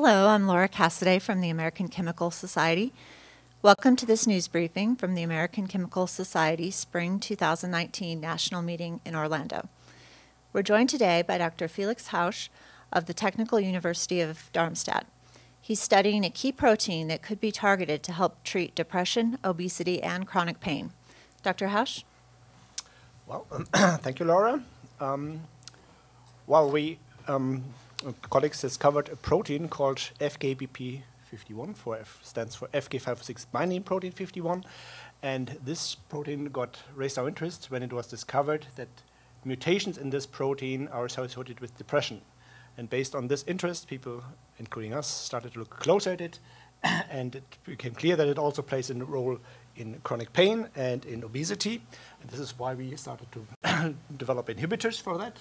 Hello, I'm Laura Cassidy from the American Chemical Society. Welcome to this news briefing from the American Chemical Society Spring 2019 National Meeting in Orlando. We're joined today by Dr. Felix Hausch of the Technical University of Darmstadt. He's studying a key protein that could be targeted to help treat depression, obesity, and chronic pain. Dr. Hausch? Well, thank you, Laura. Colleagues discovered a protein called FKBP51, stands for FK506-binding protein 51, and this protein raised our interest when it was discovered that mutations in this protein are associated with depression. And based on this interest, people, including us, started to look closer at it, and it became clear that it also plays a role in chronic pain and in obesity. And this is why we started to develop inhibitors for that,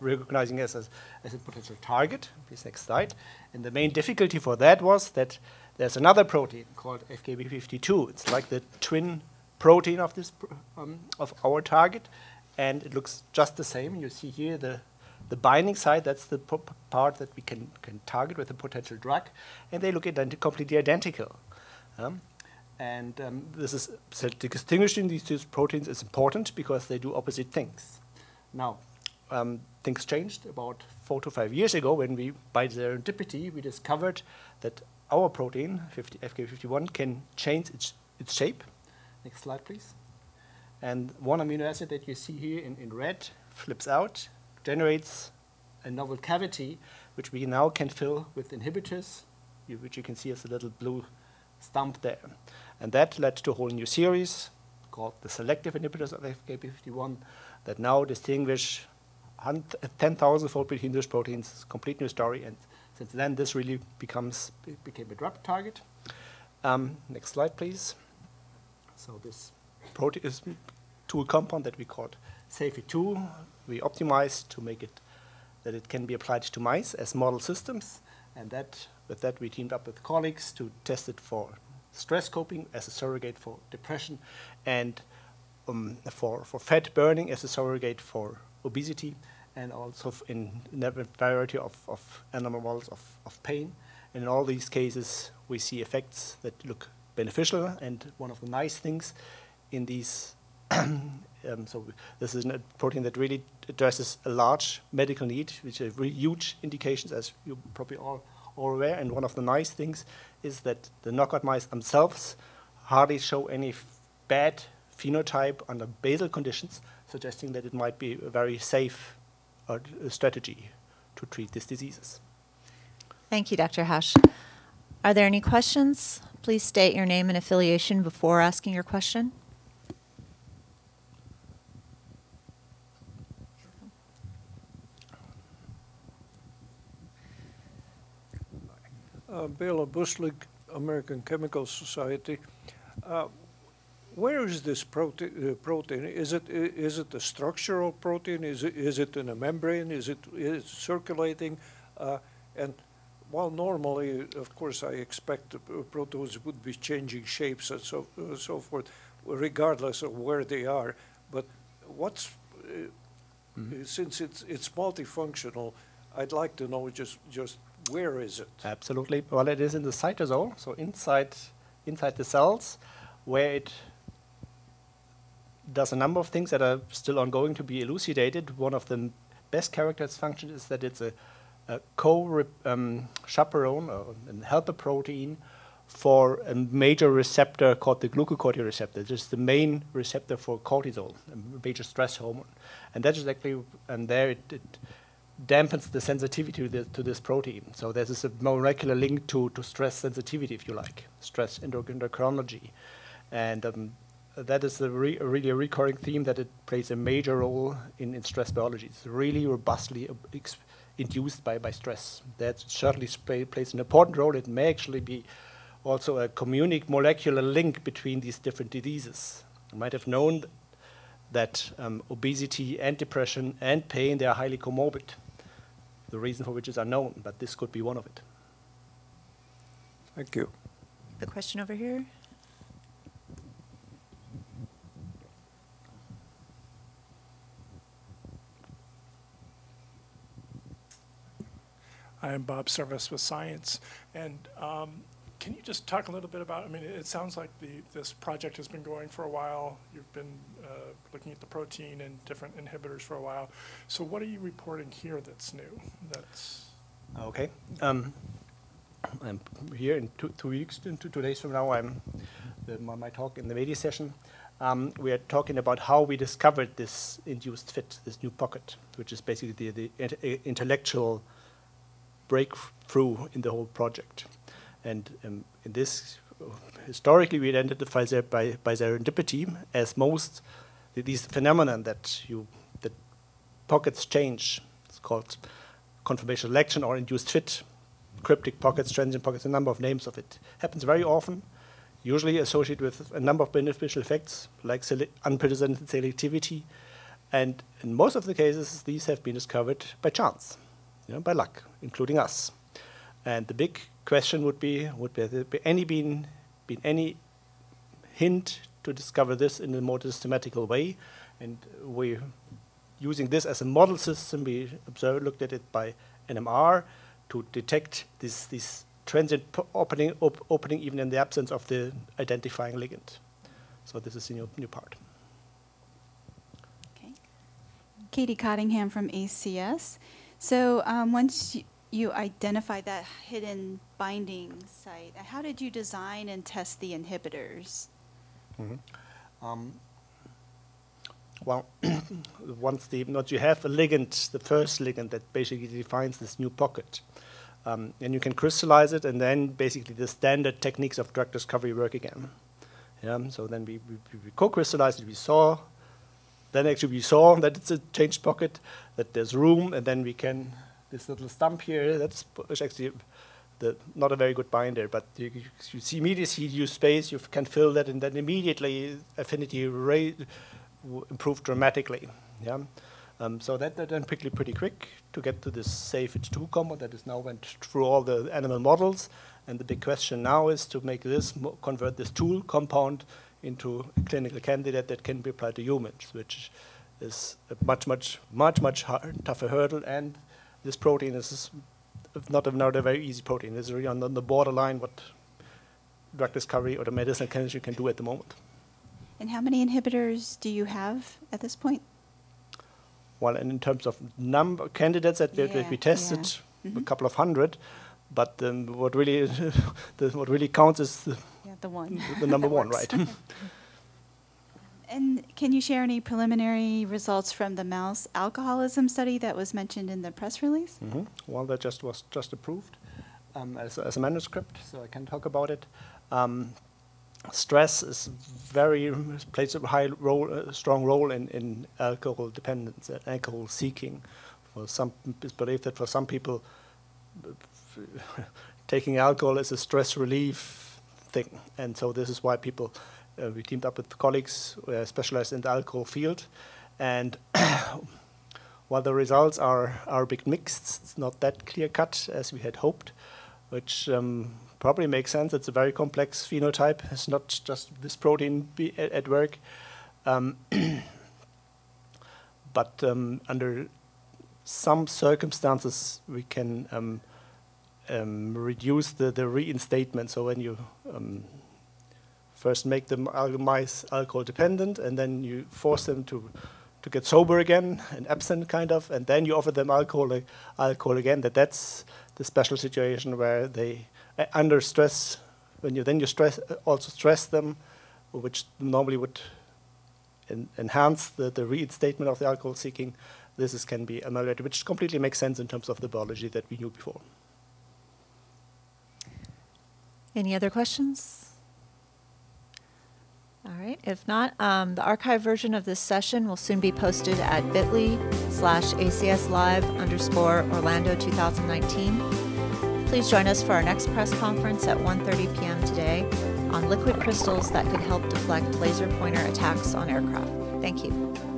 recognizing it as a potential target. Please, next slide. And the main difficulty for that was that there's another protein called FKB52. It's like the twin protein of this of our target, and it looks just the same. You see here the binding site. That's the part that we can target with a potential drug, and they look completely identical. This is distinguishing these two proteins is important because they do opposite things. Now, things changed about 4 to 5 years ago when we, by serendipity, we discovered that our protein, FK51, can change its shape. Next slide, please. And one amino acid that you see here in red flips out, generates a novel cavity, which we now can fill with inhibitors, which you can see as a little blue stump there. And that led to a whole new series called the selective inhibitors of FKB51 that now distinguish 10,000-fold between those proteins. It's a complete new story, and since then this really became a drug target. Next slide, please. So this protein is to a compound that we called SAFE2. We optimized to make it that it can be applied to mice as model systems, and with that we teamed up with colleagues to test it for stress coping as a surrogate for depression, and for fat burning as a surrogate for obesity, and also in a variety of animal models of pain. And in all these cases we see effects that look beneficial, and one of the nice things in these so this is a protein that really addresses a large medical need, which are really huge indications, as you probably all aware. And one of the nice things is that the knockout mice themselves hardly show any bad phenotype under basal conditions, suggesting that it might be a very safe strategy to treat these diseases. Thank you, Dr. Hausch. Are there any questions? Please state your name and affiliation before asking your question. Bela Buslig, American Chemical Society. Where is this protein? Is it a structural protein? Is it in a membrane? Is it circulating? And while normally, of course, I expect the proteins would be changing shapes and so forth, regardless of where they are. But what's since it's multifunctional, I'd like to know just where is it? Absolutely. Well, it is in the cytosol, so inside the cells, where it does a number of things that are still ongoing to be elucidated. One of the best characters function is that it's a co-chaperone or a helper protein for a major receptor called the glucocorticoid receptor. This is the main receptor for cortisol, a major stress hormone. And that is actually, and there it dampens the sensitivity to this protein. So this is a molecular link to stress sensitivity, if you like, stress endocrinology. And that is really a recurring theme, that it plays a major role in stress biology. It's really robustly induced by stress. That certainly plays an important role. It may actually be also a molecular link between these different diseases. You might have known that obesity and depression and pain, they are highly comorbid. The reason for which is unknown, but this could be one of it. Thank you. The question over here. I am Bob Service with Science. And can you just talk a little bit about, I mean, it sounds like this project has been going for a while. You've been looking at the protein and different inhibitors for a while. So what are you reporting here that's new? That's okay. I'm here in two days from now. I'm my talk in the media session. We are talking about how we discovered this induced fit, this new pocket, which is basically the intellectual breakthrough in the whole project. And in this, historically, we identified that by serendipity, as most these phenomenon that pockets change. It's called conformational selection or induced fit. Cryptic pockets, transient pockets, a number of names of it. Happens very often, usually associated with a number of beneficial effects, like unprecedented selectivity. And in most of the cases, these have been discovered by chance, by luck, including us. And the big question would be, would there been any hint to discover this in a more systematical way? And we, using this as a model system, we looked at it by NMR, to detect this transient opening even in the absence of the identifying ligand. So this is the new part. Okay. Katie Cottingham from ACS. So once you identify that hidden binding site, how did you design and test the inhibitors? Mm-hmm. Well, once you have a ligand, the first ligand that basically defines this new pocket, and you can crystallize it, and then basically the standard techniques of drug discovery work again. So then we co-crystallized it. We saw, then actually we saw that it's a changed pocket, that there's room, and then we can this little stump here. That's actually not a very good binder, but you see immediately you space. You can fill that, and then immediately affinity rate improved dramatically, so that went pretty quick to get to this SAFE2 combo that is now went through all the animal models, and the big question now is to make this convert this tool compound into a clinical candidate that can be applied to humans, which is a much tougher hurdle. And this protein is not a very easy protein. It's really on the borderline what drug discovery or the medicinal chemistry can do at the moment. And how many inhibitors do you have at this point? Well, and in terms of number candidates that we tested, a couple of hundred. But what really counts is the number one, right? And can you share any preliminary results from the mouse alcoholism study that was mentioned in the press release? Mm-hmm. Well, that was just approved as a manuscript, so I can talk about it. Stress plays a high role, strong role in alcohol dependence, alcohol seeking. For some, it's believed that for some people, taking alcohol is a stress relief thing, and so this is why people. We teamed up with colleagues specialized in the alcohol field, and while the results are a bit mixed, it's not that clear cut as we had hoped, which. Probably makes sense. It's a very complex phenotype. It's not just this protein at work, but under some circumstances we can reduce the reinstatement. So when you first make the mice alcohol dependent, and then you force them to get sober again and absent kind of, and then you offer them alcohol again. That's the special situation where they. Under stress, when you also stress them, which normally would enhance the reinstatement of the alcohol seeking, can be ameliorated, which completely makes sense in terms of the biology that we knew before. Any other questions? All right, if not, the archived version of this session will soon be posted at bit.ly/ACSLive_Orlando2019. Please join us for our next press conference at 1:30 p.m. today on liquid crystals that could help deflect laser pointer attacks on aircraft. Thank you.